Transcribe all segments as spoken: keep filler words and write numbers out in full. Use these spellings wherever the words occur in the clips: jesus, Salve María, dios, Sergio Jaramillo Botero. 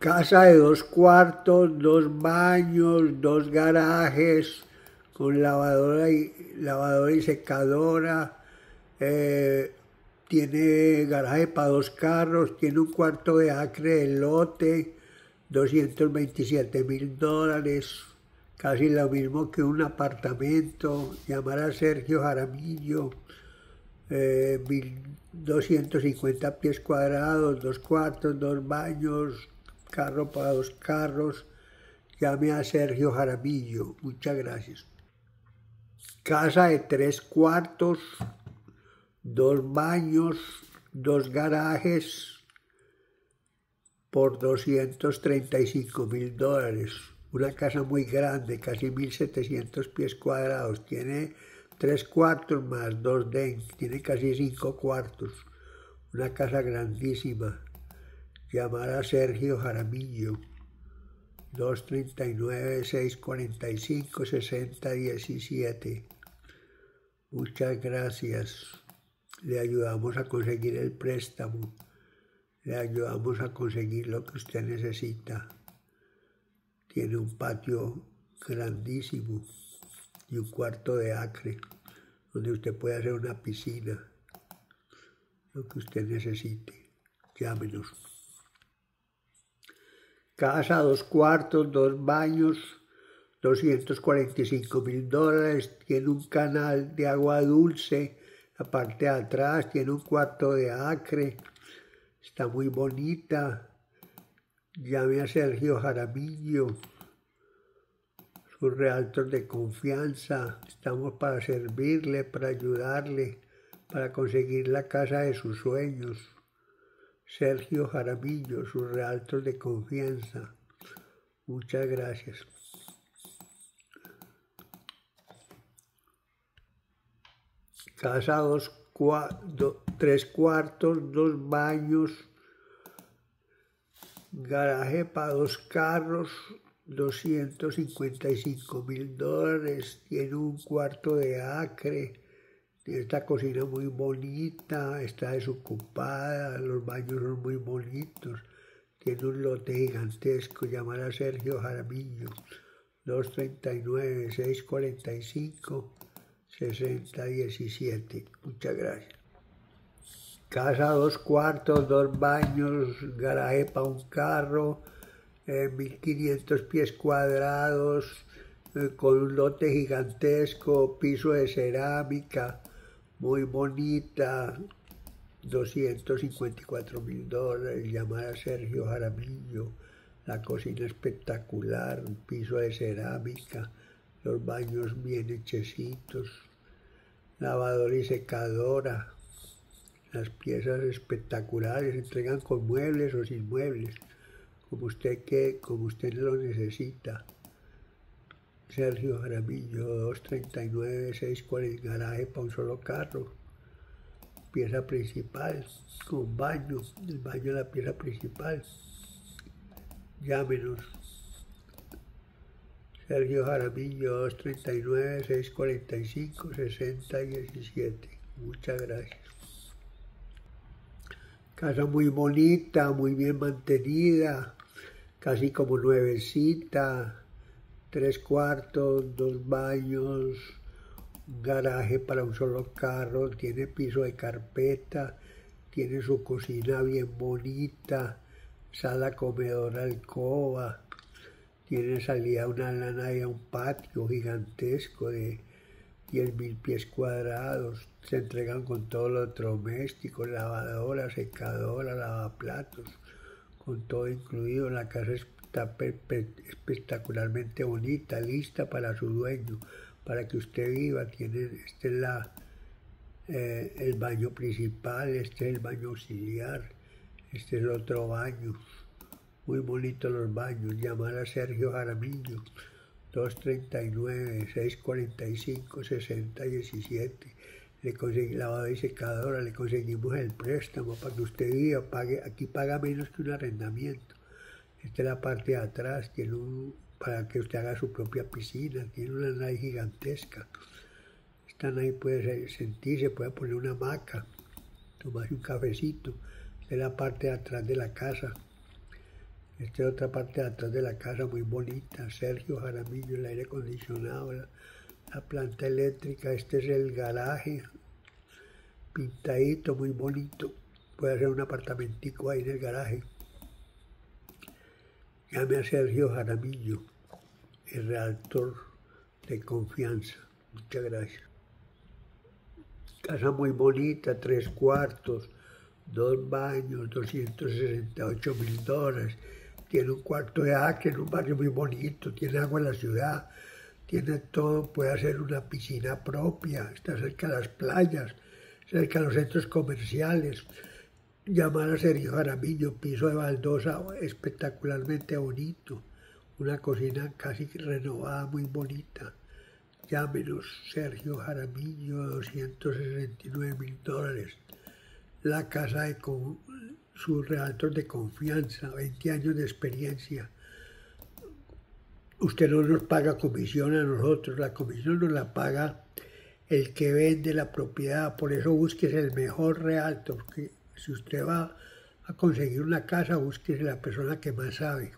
Casa de dos cuartos, dos baños, dos garajes, con lavadora y, lavadora y secadora, eh, tiene garaje para dos carros, tiene un cuarto de acre de lote, doscientos veintisiete mil dólares, casi lo mismo que un apartamento, llamar a Sergio Jaramillo, eh, mil doscientos cincuenta pies cuadrados, dos cuartos, dos baños, carro para dos carros. Llame a Sergio Jaramillo. Muchas gracias. Casa de tres cuartos, dos baños, dos garajes por doscientos treinta y cinco mil dólares. Una casa muy grande, casi mil setecientos pies cuadrados. Tiene tres cuartos más dos den. Tiene casi cinco cuartos. Una casa grandísima. Llamar a Sergio Jaramillo. dos tres nueve, seis cuatro cinco, seis cero uno siete. Muchas gracias. Le ayudamos a conseguir el préstamo. Le ayudamos a conseguir lo que usted necesita. Tiene un patio grandísimo y un cuarto de acre donde usted puede hacer una piscina. Lo que usted necesite. Llámenos. Casa, dos cuartos, dos baños, doscientos cuarenta y cinco mil dólares, tiene un canal de agua dulce, la parte de atrás tiene un cuarto de acre, está muy bonita. Llame a Sergio Jaramillo, sus realtors de confianza, estamos para servirle, para ayudarle, para conseguir la casa de sus sueños. Sergio Jaramillo, sus realtors de confianza. Muchas gracias. Casa dos, cua, do, tres cuartos, dos baños, garaje para dos carros, doscientos cincuenta y cinco mil dólares, tiene un cuarto de acre. Esta cocina muy bonita, está desocupada, los baños son muy bonitos. Tiene un lote gigantesco, llamar a Sergio Jaramillo, dos tres nueve, seis cuatro cinco, seis cero uno siete. Muchas gracias. Casa, dos cuartos, dos baños, garaje para un carro, eh, mil quinientos pies cuadrados, eh, con un lote gigantesco, piso de cerámica, muy bonita, doscientos cincuenta y cuatro mil dólares, llamar a Sergio Jaramillo, la cocina espectacular, un piso de cerámica, los baños bien hechecitos, lavadora y secadora, las piezas espectaculares, entregan con muebles o sin muebles, como usted, que, como usted lo necesita. Sergio Jaramillo, dos tres nueve, seis cuatro cero, garaje para un solo carro, pieza principal, con baño, el baño es la pieza principal. Llámenos. Sergio Jaramillo, dos tres nueve, seis cuatro cinco, seis cero uno siete. Muchas gracias. Casa muy bonita, muy bien mantenida, casi como nuevecita. Tres cuartos, dos baños, un garaje para un solo carro, tiene piso de carpeta, tiene su cocina bien bonita, sala, comedor, alcoba, tiene salida a una lana y a un patio gigantesco de diez mil pies cuadrados, se entregan con todo lo doméstico, lavadora, secadora, lavaplatos, con todo incluido, la casa es está espectacularmente bonita, lista para su dueño, para que usted viva. Tiene, este es la, eh, el baño principal, este es el baño auxiliar, este es el otro baño, muy bonitos los baños. Llamar a Sergio Jaramillo, dos tres nueve, seis cuatro cinco, seis cero uno siete. Le conseguimos lavadora y secadora, le conseguimos el préstamo para que usted viva, pague, aquí paga menos que un arrendamiento. Esta es la parte de atrás, tiene un, para que usted haga su propia piscina, tiene una nave gigantesca. Esta nave puede sentirse, puede poner una hamaca, tomarse un cafecito. Esta es la parte de atrás de la casa. Esta es otra parte de atrás de la casa, muy bonita. Sergio Jaramillo, el aire acondicionado, la, la planta eléctrica. Este es el garaje, pintadito, muy bonito. Puede hacer un apartamentico ahí en el garaje. Llame a Sergio Jaramillo, el redactor de confianza. Muchas gracias. Casa muy bonita, tres cuartos, dos baños, doscientos sesenta y ocho mil dólares. Tiene un cuarto de acre en un barrio muy bonito, tiene agua en la ciudad, tiene todo, puede hacer una piscina propia, está cerca de las playas, cerca de los centros comerciales. Llamar a Sergio Jaramillo, piso de baldosa espectacularmente bonito, una cocina casi renovada, muy bonita. Llámenos, Sergio Jaramillo, doscientos sesenta y nueve mil dólares. La casa de con, su redactor de confianza, veinte años de experiencia. Usted no nos paga comisión a nosotros, la comisión nos la paga el que vende la propiedad. Por eso búsquese el mejor redactor. Si usted va a conseguir una casa, búsquese la persona que más sabe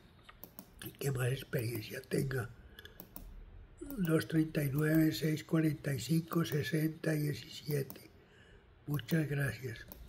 y que más experiencia tenga. dos tres nueve, seis cuatro cinco, seis cero uno siete. Muchas gracias.